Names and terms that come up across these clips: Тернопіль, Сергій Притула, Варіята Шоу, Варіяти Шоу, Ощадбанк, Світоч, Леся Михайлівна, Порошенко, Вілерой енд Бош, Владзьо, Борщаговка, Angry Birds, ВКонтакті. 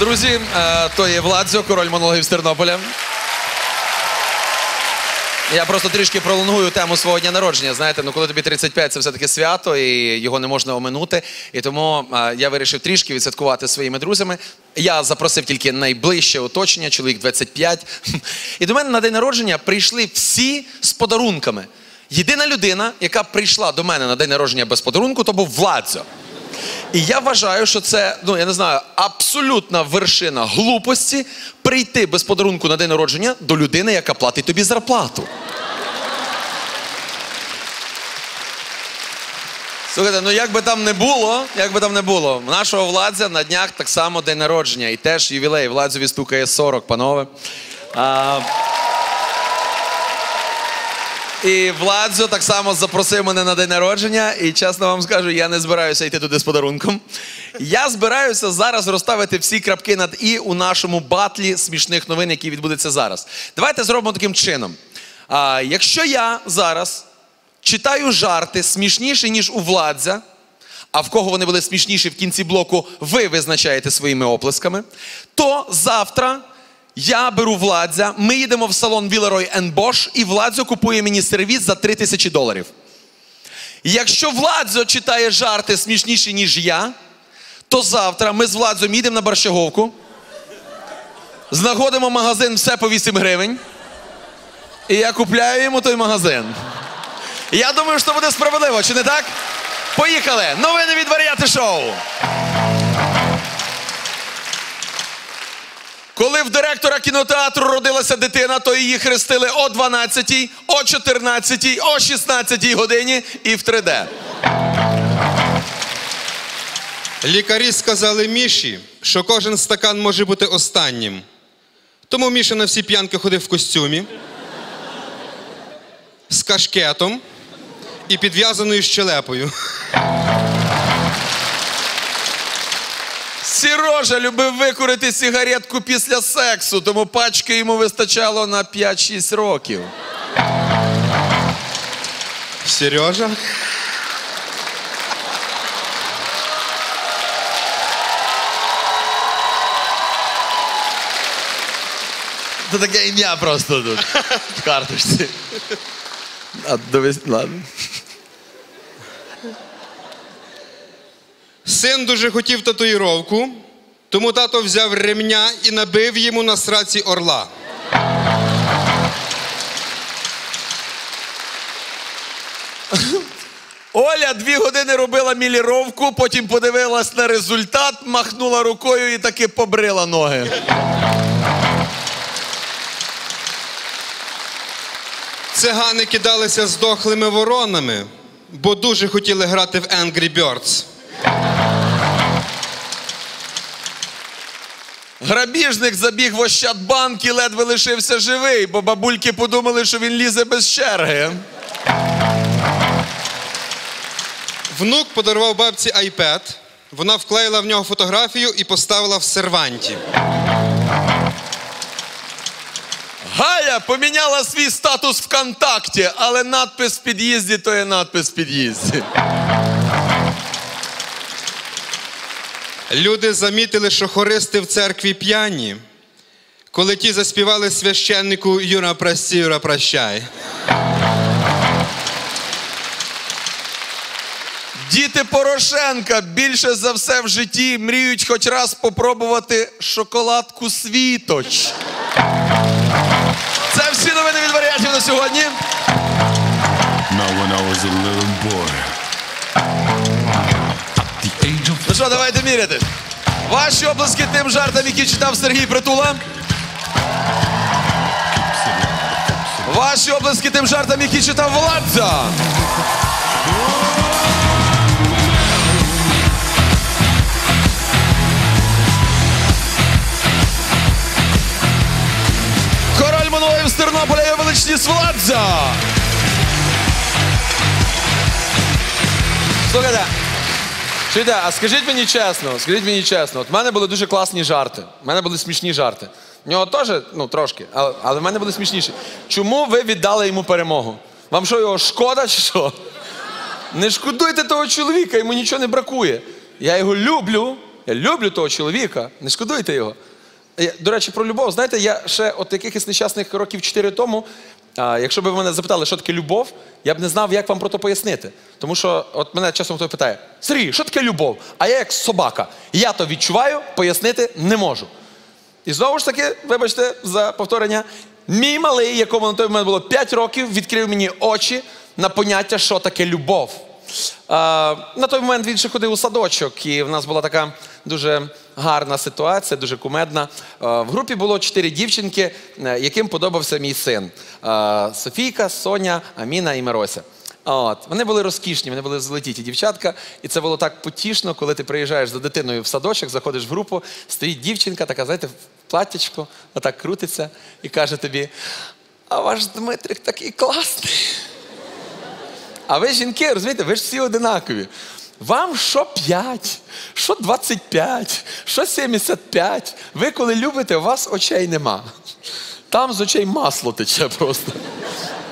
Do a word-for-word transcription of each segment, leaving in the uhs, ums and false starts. Друзі, то є Владзьо, король монологів з Тернополя. Я просто трішки пролонгую тему свого дня народження, знаєте, ну коли тобі тридцять п'ять, це все-таки свято, і його не можна оминути. І тому а, я вирішив трішки відсвяткувати зі своїми друзями. Я запросив тільки найближче оточення, чоловік двадцять п'ять. І до мене на день народження прийшли всі з подарунками. Єдина людина, яка прийшла до мене на день народження без подарунку, то був Владзьо. І я вважаю, що це, ну, я не знаю, абсолютна вершина глупості прийти без подарунку на день народження до людини, яка платить тобі зарплату. Слухайте, ну як би там не було, як би там не було, в нашого Владзя на днях так само день народження і теж ювілей. Владзьові стукає сорок, панове. А... І Владзьо так само запросив мене на день народження, і чесно вам скажу, я не збираюся йти туди з подарунком. Я збираюся зараз розставити всі крапки над «і» у нашому батлі смішних новин, який відбудеться зараз. Давайте зробимо таким чином. А, якщо я зараз читаю жарти смішніші, ніж у Владзя, а в кого вони були смішніші в кінці блоку, ви визначаєте своїми оплесками, то завтра... Я беру Владзя, ми їдемо в салон Вілерой енд Бош, і Владзо купує мені сервіз за три тисячі доларів. Якщо Владзо читає жарти смішніші, ніж я, то завтра ми з Владзом їдемо на Борщаговку, знаходимо магазин «Все по вісім гривень», і я купляю йому той магазин. Я думаю, що буде справедливо, чи не так? Поїхали! Новини від Варіяти Шоу! Коли в директора кінотеатру родилася дитина, то її хрестили о дванадцятій, о чотирнадцятій, о шістнадцятій годині і в три де. Лікарі сказали Міші, що кожен стакан може бути останнім. Тому Міша на всі п'янки ходив в костюмі, з кашкетом і підв'язаною щелепою. Сірожа любив викурити сигаретку після сексу, тому пачки йому вистачало на п'ять-шість років. Сережа? Це таке ім'я просто тут, в карточці. А, довіс... Ладно. Син дуже хотів татуїровку, тому тато взяв ремня і набив йому на сраці орла. Оля дві години робила міліровку, потім подивилась на результат, махнула рукою і таки побрила ноги. Цигани кидалися з дохлими воронами, бо дуже хотіли грати в Angry Birds. Грабіжник забіг в Ощадбанк і ледве лишився живий, бо бабульки подумали, що він лізе без черги. Внук подарував бабці айпед, вона вклеїла в нього фотографію і поставила в серванті. Галя поміняла свій статус ВКонтакті, але надпис в під'їзді то є надпис в під'їзді. Люди замітили, що хористи в церкві п'яні, коли ті заспівали священнику «Юра, прости, Юра, прощай». Діти Порошенка більше за все в житті мріють хоч раз попробувати шоколадку «Світоч». Це всі новини від Варіатів на сьогодні. Ну що, давайте міряти. Ваші оплески тим жартам, які читав Сергій Притула. Ваші оплески тим жартам, які читав Владзьо. Король монологів з Тернополя і величність Владзьо. Слухайте. Чуйте, а скажіть мені чесно, скажіть мені чесно, от в мене були дуже класні жарти, в мене були смішні жарти. В нього теж, ну трошки, але, але в мене були смішніші. Чому ви віддали йому перемогу? Вам що, його шкода чи що? Не шкодуйте того чоловіка, йому нічого не бракує. Я його люблю, Я люблю того чоловіка, не шкодуйте його. До речі, про любов, знаєте, я ще от якихось нещасних років чотири тому, а, якщо б ви мене запитали, що таке любов, я б не знав, як вам про то пояснити. Тому що от мене часом хтось питає: Сергій, що таке любов? А я як собака. Я то відчуваю, пояснити не можу. І знову ж таки, вибачте за повторення, мій малий, якому на той момент було п'ять років, відкрив мені очі на поняття, що таке любов. А, на той момент він ще ходив у садочок, і в нас була така дуже гарна ситуація, дуже кумедна. А, в групі було чотири дівчинки, яким подобався мій син. А, Софійка, Соня, Аміна і Мирося. От. Вони були розкішні, вони були золотіті дівчатка, і це було так потішно, коли ти приїжджаєш за дитиною в садочок, заходиш в групу, стоїть дівчинка, така, знаєте, в платтячку, отак крутиться і каже тобі: а ваш Дмитрик такий класний. А ви, жінки, розумієте, ви ж всі одинакові. Вам що п'ять, що двадцять п'ять, що сімдесят п'ять. Ви коли любите, у вас очей нема. Там з очей масло тече просто.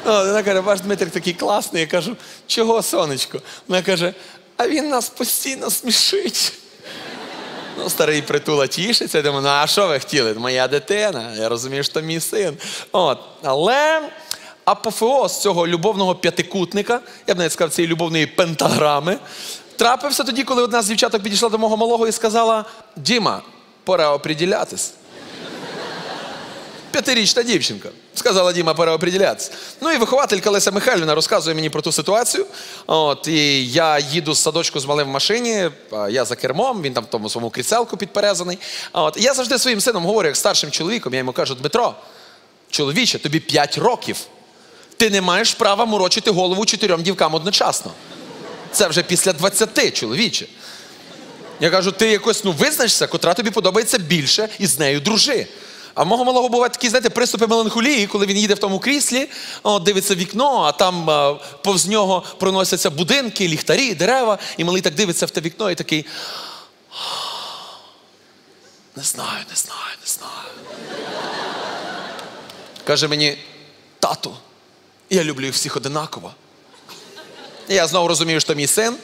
Вона каже: ваш Дмитрик такий класний. Я кажу: чого, сонечко? Вона каже: а він нас постійно смішить. Ну, старий Притула тішиться, я думаю: ну а що ви хотіли? Моя дитина, я розумію, що мій син. От. Але апофеоз цього любовного п'ятикутника, я б навіть сказав, цієї любовної пентаграми, трапився тоді, коли одна з дівчаток підійшла до мого малого і сказала: Діма, пора определятись. П'ятирічна дівчинка. Сказала: Діма, пора определятись. Ну і вихователька Леся Михайлівна розказує мені про ту ситуацію. От, і я їду з садочку з малим в машині, я за кермом, він там в тому своєму кріселку підперезаний. От, я завжди своїм сином говорю, як старшим чоловіком, я йому кажу: Дмитро, чоловіче, тобі п'ять років. Ти не маєш права морочити голову чотирьом дівкам одночасно. Це вже після двадцяти, чоловіче. Я кажу: ти якось, ну, визначся, котра тобі подобається більше, і з нею дружи. А мого малого бувають такі, знаєте, приступи меланхолії, коли він їде в тому кріслі, о, дивиться в вікно, а там о, повз нього проносяться будинки, ліхтарі, дерева, і малий так дивиться в те вікно і такий: не знаю, не знаю, не знаю. Каже мені: тату, я люблю їх всіх одинаково. І я знову розумію, що мій син.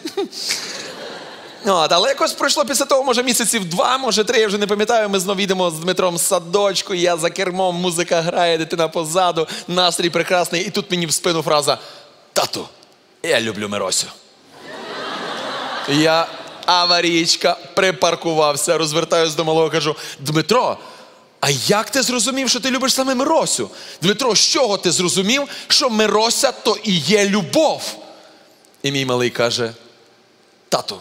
От, але якось пройшло після того, може, місяців два, може, три, я вже не пам'ятаю, ми знову їдемо з Дмитром з садочку, я за кермом, музика грає, дитина позаду, настрій прекрасний, і тут мені в спину фраза: тату, я люблю Миросю. Я, аварійка, припаркувався, розвертаюсь до малого, кажу: Дмитро, а як ти зрозумів, що ти любиш саме Миросю? Дмитро, з чого ти зрозумів, що Мирося то і є любов? І мій малий каже: тату,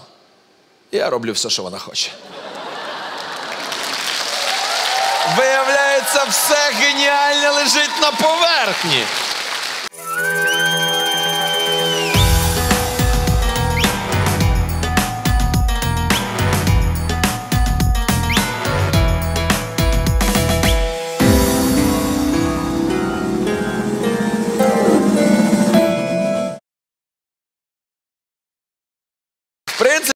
я роблю все, що вона хоче. Виявляється, все геніальне лежить на поверхні.